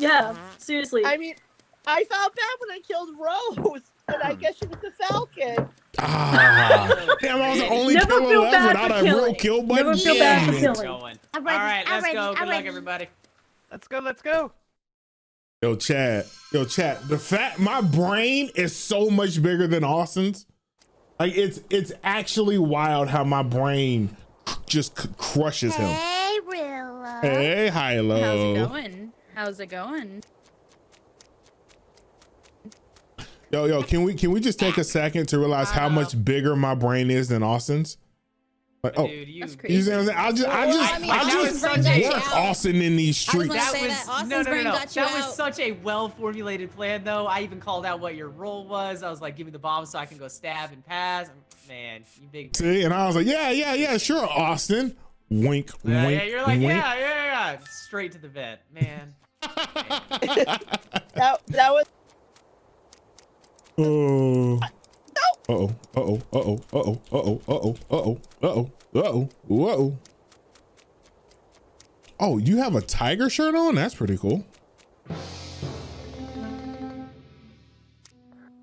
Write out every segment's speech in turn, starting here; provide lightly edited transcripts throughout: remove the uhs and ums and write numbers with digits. Yeah, seriously. I mean, I felt bad when I killed Rose, but I guess she was the Falcon. Ah, damn, I was the only one without a real kill button. Never feel bad for killing. All right, let's go. Good luck, everybody. Let's go, let's go. Yo, chat. My brain is so much bigger than Austin's. Like, it's actually wild how my brain just crushes him. Hey, Rilla. Hey, Hilo. How's it going? How's it going? Yo, can we just take a second to realize how much bigger my brain is than Austin's? Like, oh, dude, you, that's crazy. You see what I'm saying? I just work Austin in these streets. That was such a well-formulated plan, though. I even called out what your role was. I was like, give me the bomb so I can go stab and pass. Man, you big. See, and I was like, yeah, sure, Austin. Wink, wink. Yeah, you're like, wink. Yeah. Straight to the vet, man. that was. Oh. Uh-oh. Oh, you have a tiger shirt on? That's pretty cool.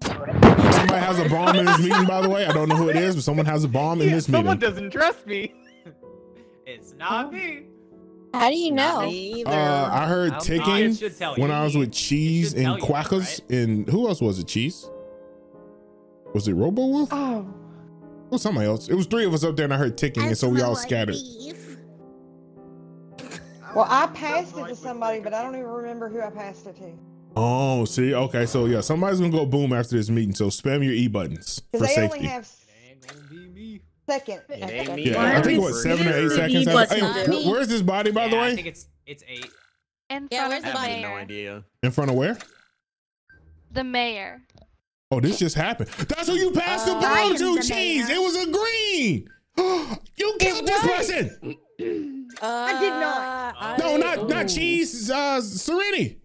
Somebody has a bomb in this meeting, by the way. I don't know who it is, but someone has a bomb in this meeting. Someone doesn't trust me. It's not me. How do you know? I heard ticking when I was with Cheese and Quackers, and who else was it, Cheese? Was it Robo Wolf? Oh. It was somebody else. It was three of us up there and I heard ticking and so we all scattered. Well, I passed it to somebody, but I don't even remember who I passed it to. Oh, see? Okay, so yeah, somebody's gonna go boom after this meeting, so spam your E buttons for safety. Only have second. Yeah, I think what, 7 or 8 seconds? Hey, where's this body, by the way? I think it's 8. In front of the mayor. I have no idea. In front of where? The mayor. Oh, this just happened. That's who you passed the bomb to, Cheese. It was a green. You killed this person. I did not. No, not Cheese. Serenity.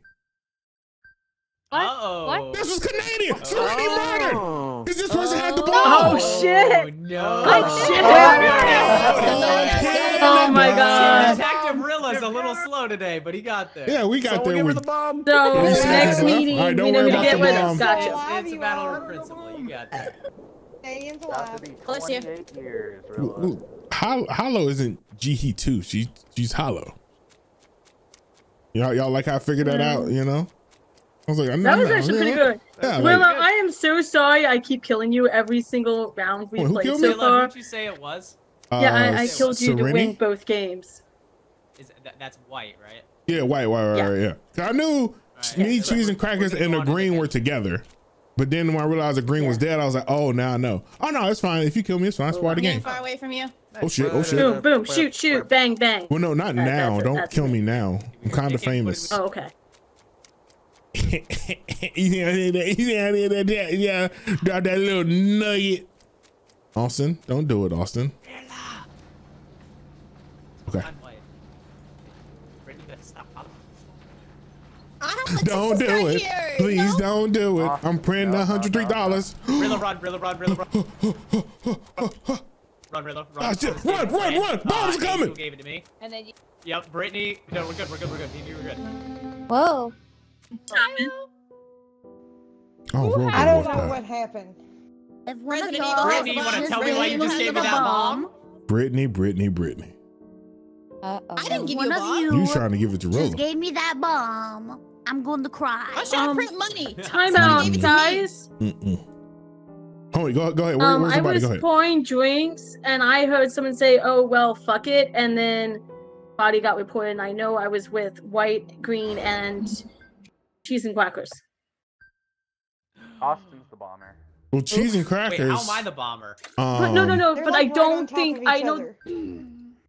What? This was Canadian. Serenity murdered. Because this person had the bomb. Oh, shit. No. Oh, shit. Oh, my God. Rilla's a little slow today, but he got there. Yeah, we got there. With the bomb. So next meeting, right, don't worry about the bomb. Gotcha. It's a battle of principle. You got there. Bless you. Hollow isn't GE2. She's Hollow. Y'all like how I figured that out? You know, I was like, that was actually pretty good. Yeah, Rilla, I am so sorry. I keep killing you every single round we've played so far. Did you say it was? Yeah, I killed you to win both games. That's white, right? Yeah, white, right, yeah. I knew me, Cheese, and Crackers and the green were together. But then when I realized the green was dead, I was like, oh, now I know. Oh, no, it's fine. If you kill me, it's fine. It's part of the game. Far away from you. Oh, shit. Oh, shit. Boom, boom. Shoot, shoot. Bang, bang. Well, no, not now. Don't kill me now. I'm kind of famous. Oh, okay. Yeah, drop that little nugget. Austin, don't do it, Austin. Okay. Don't do it. Here, please don't do it. I'm printing $103. Rilla, run, Rilla, run, Rilla, run. Run, Rilla, run. Run. Bomb's coming. You gave it to me. And then you... Yep, Brittany. No, we're good. We're good. Whoa. Oh, I don't know what happened. Brittany, you want to tell me why you just gave me that bomb? Brittany. Uh-oh. I didn't give you a bomb. You trying to give it to Rilla. Just gave me that bomb. I'm going to cry. I should print money. Time out, guys. Oh, go ahead. Where's everybody? I was pouring drinks, and I heard someone say, oh, well, fuck it. And then body got reported, and I know I was with white, green, and Cheese and Crackers. Austin's the bomber. Well, Cheese and Crackers. Wait, how am I the bomber? But no. But like I don't think I know.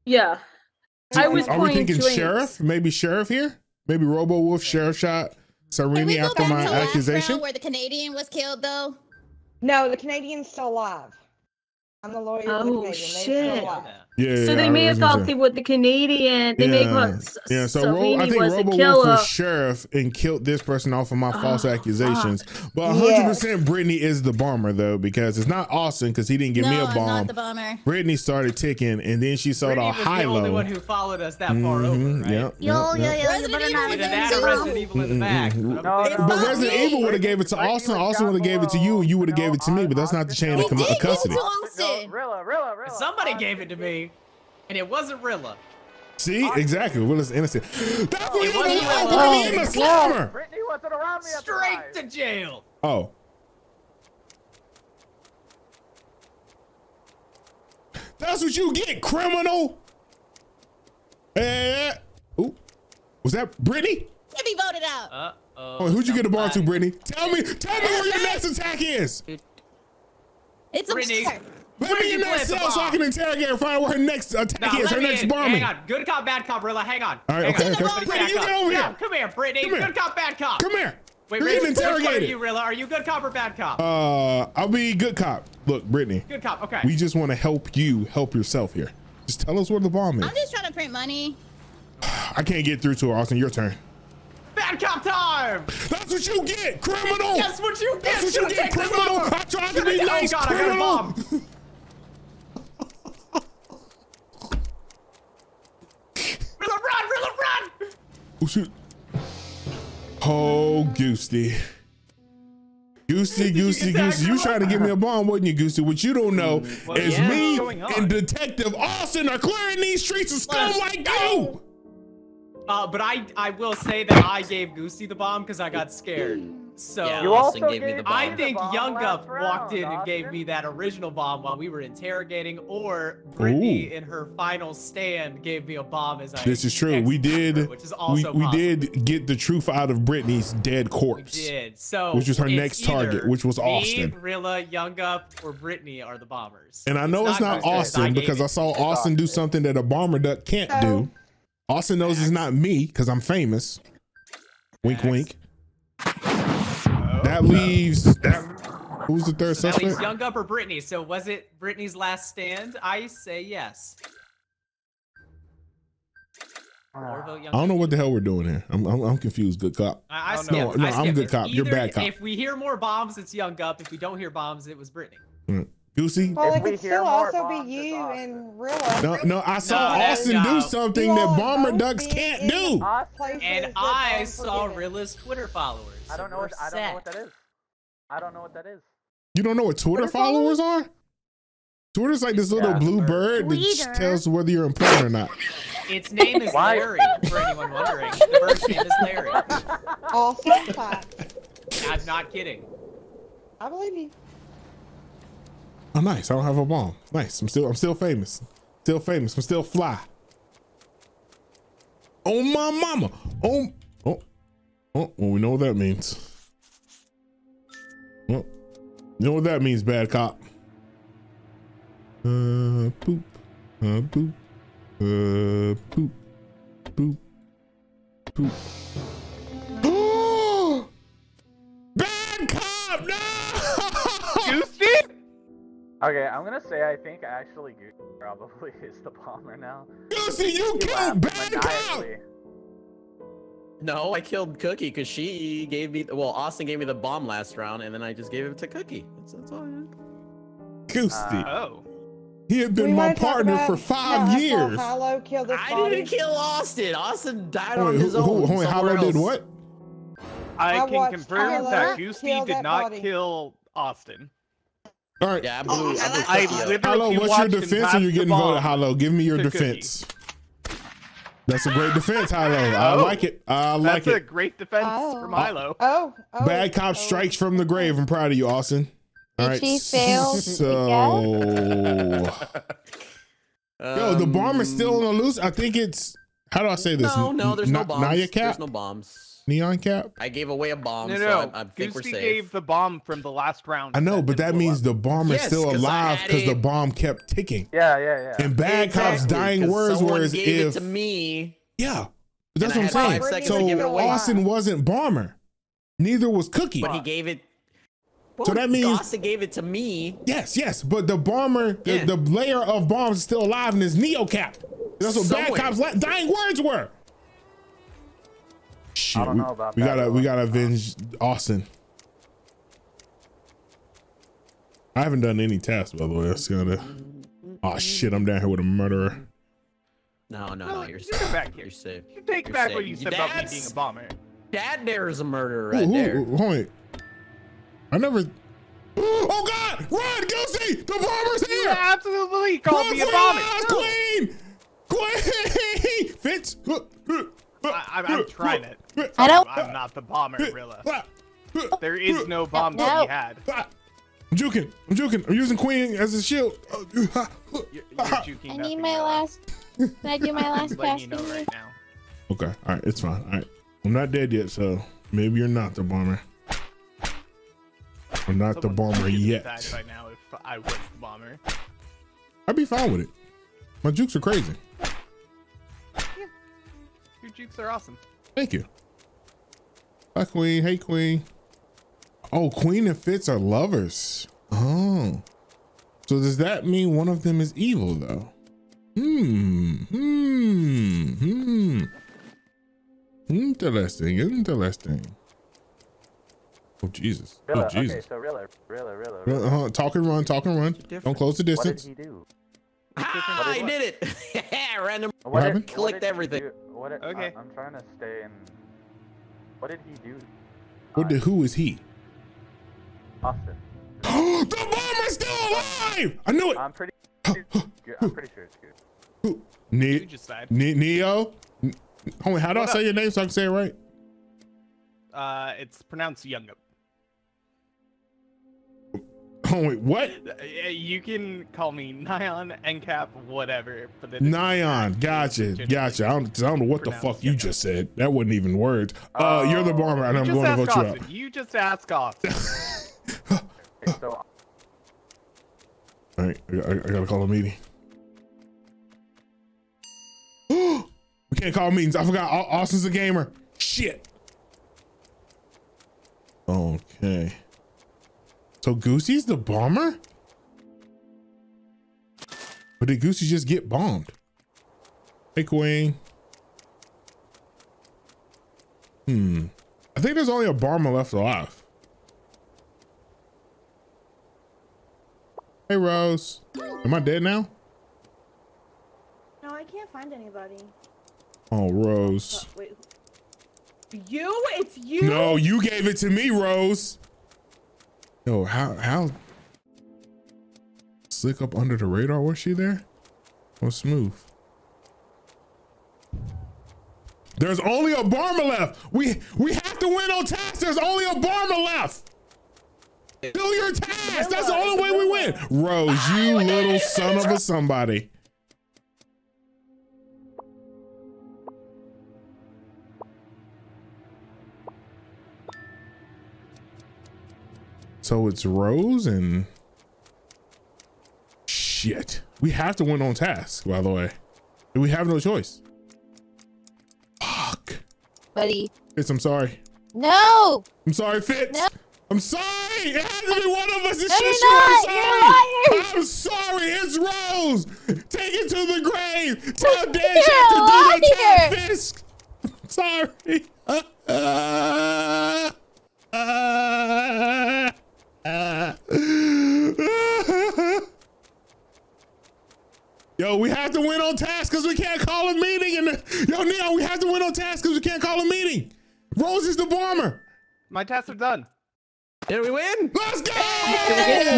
Yeah. I was Are we thinking drinks. Sheriff? Maybe Sheriff here? Maybe Robo Wolf, Sheriff shot Serini after my accusation. Where the Canadian was killed, though? No, the Canadian's still alive. I'm a lawyer. Oh, shit. Yeah, so they may have thought they were the Canadian. They may have thought I think Robo went for sheriff and killed this person off of my false accusations. But 100% Brittany is the bomber, though, because it's not Austin because he didn't give me a bomb. Not the bomber. Brittany started ticking, and then she saw the high-low. The only one who followed us that far over, right? Resident Evil in the back. But Resident Evil would have gave it to Austin. Austin would have gave it to you, and you would have gave it to me, but that's not the chain of custody. Somebody gave it to me. And it wasn't Rilla. See, exactly. Rilla's innocent. That's what you mean. Brittany the slammer. Brittany wasn't around me. Straight to jail. Oh. That's what you get, criminal. Ooh. Was that Brittany? Should be voted out. Oh, who'd you get a bar to, Brittany? Tell me where your next attack is. It's Brittany. Let me in that cell so I can interrogate and find out where her next attack is, her next bombing. Hang on. Good cop, bad cop, Rilla. Hang on. All right, okay. Brittany, you get over here. Come here, Brittany. Good cop, bad cop. Come here. Wait, which one are you, Rilla? Are you good cop or bad cop? I'll be good cop. Look, Brittany. Good cop, okay. We just want to help you help yourself here. Just tell us where the bomb is. I'm just trying to print money. I can't get through to her, Austin. Your turn. Bad cop time! That's what you get, criminal! That's what you get, criminal! I tried to be nice, criminal! Oh, God, I got a bomb. Rilla, run! Rilla, run! Oh, shoot. Oh, Ghoostie. Ghoostie. You trying to give me a bomb, wasn't you, Ghoostie? What you don't know is me and Detective Austin are clearing these streets of scum like you! But I will say that I gave Ghoostie the bomb because I got scared. So yeah, Austin gave me the bomb. I think Young Guff walked in and gave me that original bomb while we were interrogating, or Brittany in her final stand gave me a bomb as I. This is true. We did. Which is also we did get the truth out of Brittany's dead corpse. We did. So which was her next target, which was Austin. Me, Rilla, Young Guff, or Brittany are the bombers. And I know it's not Austin because I saw Austin do something that a bomber duck can't do. Austin knows it's not me because I'm famous. Wink, wink. That leaves who's the third suspect? That leaves Young Guff or Brittany. So was it Brittany's last stand? I say yes. I don't know what the hell we're doing here. I'm confused. Good cop. No, I'm good cop. You're bad cop. If we hear more bombs, it's Young Guff. If we don't hear bombs, it was Brittany. Ghoostie. Well, it could still also be you and Rilla. No, I saw Austin do something that bomber ducks can't do. And I saw Rilla's Twitter followers. I don't know what that is. You don't know what Twitter followers are? Twitter's like this little blue bird that tells whether you're important or not. Its name is Larry, for anyone wondering. The bird's name is Larry. I'm not kidding. I believe you. Oh, nice. I don't have a bomb. Nice. I'm still famous. Still famous. I'm still fly. Oh, my mama. Oh, well, we know what that means. Well, you know what that means, bad cop. Poop. Bad cop, no! Okay, I'm gonna say I think actually Ghoostie probably is the bomber now. Ghoostie, you killed bad cop! No, I killed Cookie because she gave me, well, Austin gave me the bomb last round and then I just gave it to Cookie. That's all I had. Ghoostie. He had been my partner for 5 years. I didn't kill Austin. Austin died on his own. Hollow did what? I can confirm that Ghoostie did not kill Austin. All right. Yeah, Hollow, what's your defense? Or you're getting voted, Hollow? Give me your defense. Cookie. That's a great defense, Hollow. I like it. I like it. That's a great defense from Hollow. Bad cop strikes from the grave. I'm proud of you, Austin. All right. She failed. So, yo, the bomb is still on the loose. I think it's. How do I say this? No, there's no bombs. Naya Cap? There's no bombs. Neon Cap? I gave away a bomb, so I think we're safe. Ghoostie gave the bomb from the last round. I know, but that means the bomb is still alive because the bomb kept ticking. Yeah. And Bad Cop's dying words were if... gave it to me. Yeah, that's what I'm saying. So Austin wasn't bomber. Neither was Cookie. But he gave it... So that means Ghosta gave it to me. Yes, yes, but the bomber, the layer of bombs is still alive in his neocap. That's what Bad Cop's dying words were. Shit, I don't know about that. We gotta avenge Austin. I haven't done any tasks, by the way. That's gonna. Oh shit! I'm down here with a murderer. No, no, no! You're safe. Back here. You're safe. You take back what you said about me being a bomber. Dad, there is a murderer right there. Wait. I never. Oh God! Run, Ghoostie! The bomber's here! Yeah, absolutely! Call me a bomber. Queen, Queen, Fitz. I'm trying it. I don't. I'm not the bomber, Rilla. There is no bomb to be had. I'm juking. I'm using Queen as a shield. You're I need my last. Can I do my last casting? You know right now. Okay. All right. It's fine. All right. I'm not dead yet, so maybe you're not the bomber. I'm not the bomber yet. Right now, if I was the bomber, I'd be fine with it. My jukes are crazy. Yeah. Your jukes are awesome. Thank you. Hi, Queen. Hey, Queen. Oh, Queen and Fitz are lovers. Oh. So does that mean one of them is evil, though? Interesting. Oh, Jesus. Rilla, oh, Jesus. Okay, so Rilla. Talk and run. Don't close the distance. What did he do? Ah, I did it. Yeah, random. What happened? Clicked everything. Okay. I'm trying to stay in. What did he do? Who is he? Austin. The bomber's still alive! I knew it! I'm pretty sure it's good. Neo? Hold on, how do I say your name so I can say it right? It's pronounced Youngup. Oh wait, what? You can call me Nyan, NCAP, whatever. For the Nyan, gotcha. I don't know what the fuck you just said. That wasn't even words. You're the bomber, and I'm going to vote you out. You just ask Austin. All right, I gotta call a meeting. We can't call meetings. I forgot. Austin's a gamer. Shit. Okay. So Goosey's the bomber? Or did Ghoostie just get bombed? Hey, Queen. I think there's only a bomber left alive. Hey, Rose. Am I dead now? No, I can't find anybody. Oh, Rose. Wait. You? It's you? No, you gave it to me, Rose. Yo, how slick up under the radar was she there? Oh, smooth. There's only a bomber left. We have to win on tasks. There's only a bomber left. Do your task. That's the only way we win. Rose, you little son of a somebody. So it's Rose and shit. We have to win on task, by the way. We have no choice. Fuck. Buddy. Fitz, I'm sorry. No. I'm sorry, Fitz. No. I'm sorry. It has to be one of us. It's just you. I'm sorry. It's Rose. Take it to the grave. Tell Dan you have to do that task. I'm sorry. Yo, we have to win on task because we can't call a meeting. And yo, Neo, we have to win on task because we can't call a meeting. Rose is the bomber. My tasks are done. Did we win? Let's go! Yes!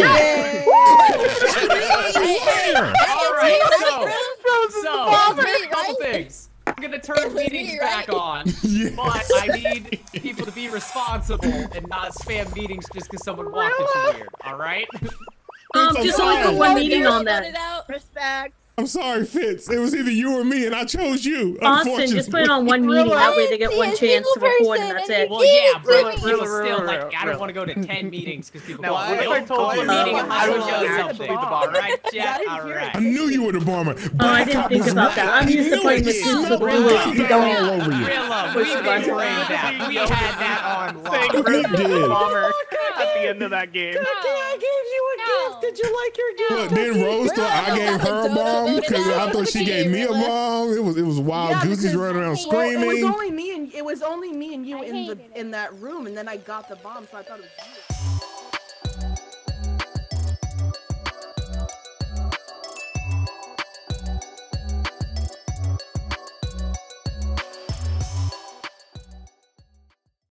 All right, so there's a couple things. I'm gonna turn meetings back on, but I need people to be responsible and not spam meetings just because someone walked into weird. All right? Just only for one meeting on that. Respect. I'm sorry, Fitz. It was either you or me, and I chose you. Austin, just put it on one meeting. That way they get one chance to record, and that's it. Well, yeah, but still, like, I don't want to go to 10 meetings because people. No, I told you I was the bomber. Right? Yeah, all right. I knew you were the bomber. Oh, I didn't think about that. I'm used to playing with people going all over you. We had that on lock. We did. the end of that game. I gave you a gift. Did you like your gift? Look, then Rose thought I gave her a bomb because I thought she gave me a bomb. It was wild. Yeah, Goosey's running around screaming. It was only me and you in that room, and then I got the bomb, so I thought it was you.